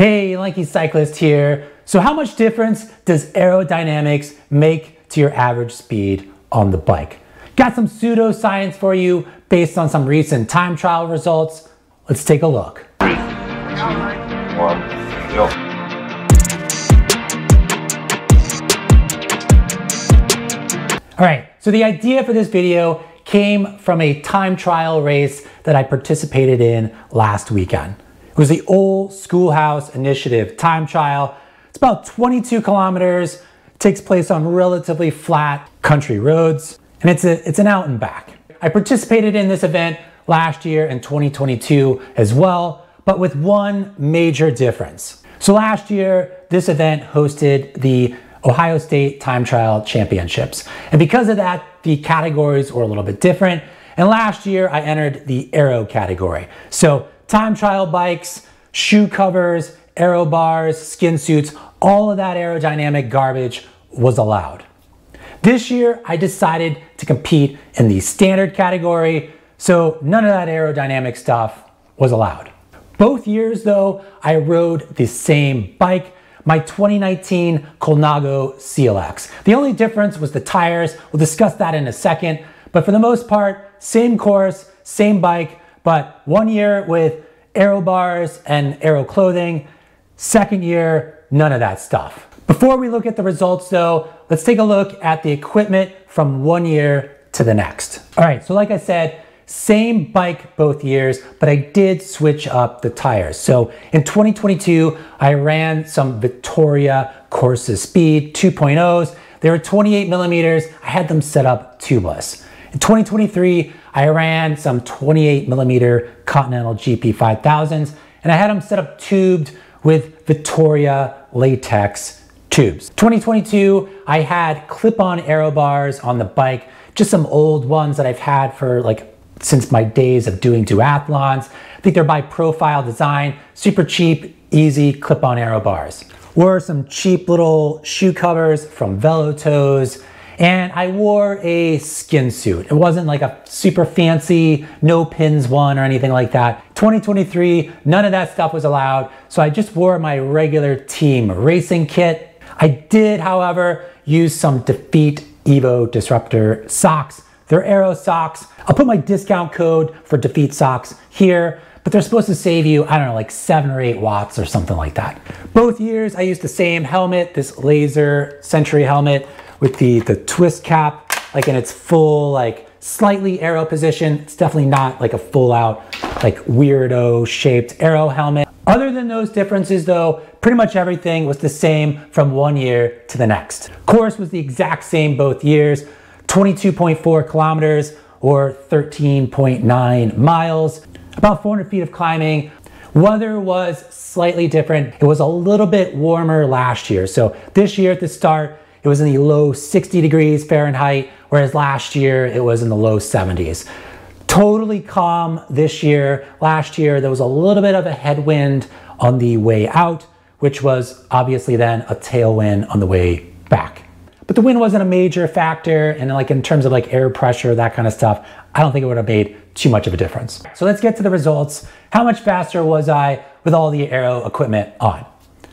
Hey, Lanky Cyclist here. So how much difference does aerodynamics make to your average speed on the bike? Got some pseudoscience for you based on some recent time trial results. Let's take a look. 3, 2, 1, go. All right, so the idea for this video came from a time trial race that I participated in last weekend. It was the Old Schoolhouse Initiative Time Trial. It's about 22 kilometers, takes place on relatively flat country roads, and it's an out and back. I participated in this event last year in 2022 as well, but with one major difference. So last year, this event hosted the Ohio State Time Trial Championships. And because of that, the categories were a little bit different. And last year, I entered the aero category. So time trial bikes, shoe covers, aero bars, skin suits, all of that aerodynamic garbage was allowed. This year, I decided to compete in the standard category, so none of that aerodynamic stuff was allowed. Both years though, I rode the same bike, my 2019 Colnago CLX. The only difference was the tires. We'll discuss that in a second, but for the most part, same course, same bike, but one year with aero bars and aero clothing, second year, none of that stuff. Before we look at the results though, let's take a look at the equipment from one year to the next. All right, so like I said, same bike both years, but I did switch up the tires. So in 2022, I ran some Vittoria Corsa Speed 2.0s. They were 28 millimeters. I had them set up tubeless. In 2023, I ran some 28 millimeter Continental GP 5000s, and I had them set up tubed with Vittoria latex tubes. 2022, I had clip-on aero bars on the bike, just some old ones that I've had for like since my days of doing duathlons. I think they're by Profile Design, super cheap, easy clip-on aero bars. Wore some cheap little shoe covers from VeloToze, and I wore a skin suit. It wasn't like a super fancy, no pins one or anything like that. 2023, none of that stuff was allowed, so I just wore my regular team racing kit. I did, however, use some Defeat Evo Disruptor socks. They're aero socks. I'll put my discount code for Defeat socks here, but they're supposed to save you, I don't know, like 7 or 8 watts or something like that. Both years, I used the same helmet, this Laser Century helmet, with the twist cap, like in its full, like slightly aero position. It's definitely not like a full out, like weirdo shaped aero helmet. Other than those differences though, pretty much everything was the same from one year to the next. Course was the exact same both years, 22.4 kilometers or 13.9 miles, about 400 feet of climbing. Weather was slightly different. It was a little bit warmer last year. So this year at the start, it was in the low 60 degrees Fahrenheit, whereas last year it was in the low 70s. Totally calm this year. Last year there was a little bit of a headwind on the way out, which was obviously then a tailwind on the way back. But the wind wasn't a major factor, and like in terms of like air pressure, that kind of stuff, I don't think it would have made too much of a difference. So let's get to the results. How much faster was I with all the aero equipment on? All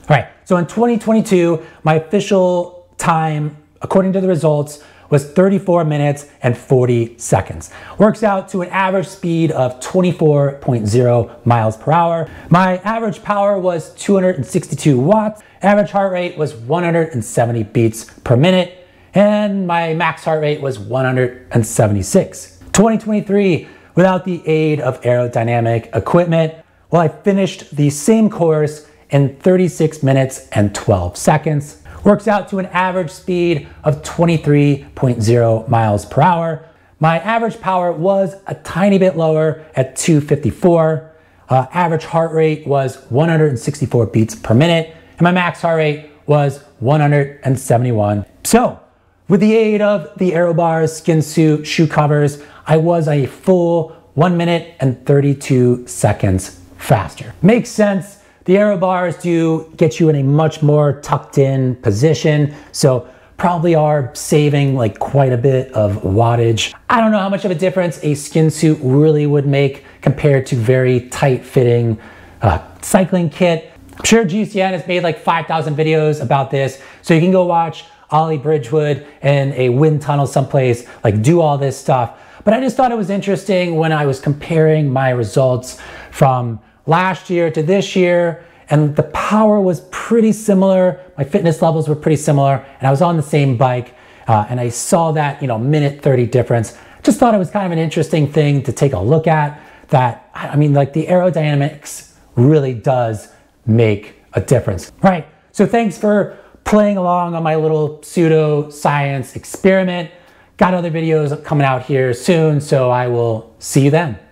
right, so in 2022, my official time, according to the results, was 34 minutes and 40 seconds. Works out to an average speed of 24.0 miles per hour. My average power was 262 watts. Average heart rate was 170 beats per minute. And my max heart rate was 176. 2023, without the aid of aerodynamic equipment, well, I finished the same course in 36 minutes and 12 seconds. Works out to an average speed of 23.0 miles per hour. My average power was a tiny bit lower at 254. Average heart rate was 164 beats per minute, and my max heart rate was 171. So, with the aid of the aero bars, skin suit, shoe covers, I was a full 1 minute and 32 seconds faster. Makes sense. The aero bars do get you in a much more tucked in position, so probably are saving like quite a bit of wattage. I don't know how much of a difference a skin suit really would make compared to very tight fitting cycling kit. I'm sure GCN has made like 5,000 videos about this, so you can go watch Ollie Bridgewood in a wind tunnel someplace, like do all this stuff. But I just thought it was interesting when I was comparing my results from last year to this year, and the power was pretty similar, my fitness levels were pretty similar, and I was on the same bike, and I saw that, you know, minute 30 difference. Just thought it was kind of an interesting thing to take a look at. That, I mean, like the aerodynamics really does make a difference. All right, so thanks for playing along on my little pseudo science experiment. Got other videos coming out here soon, so I will see you then.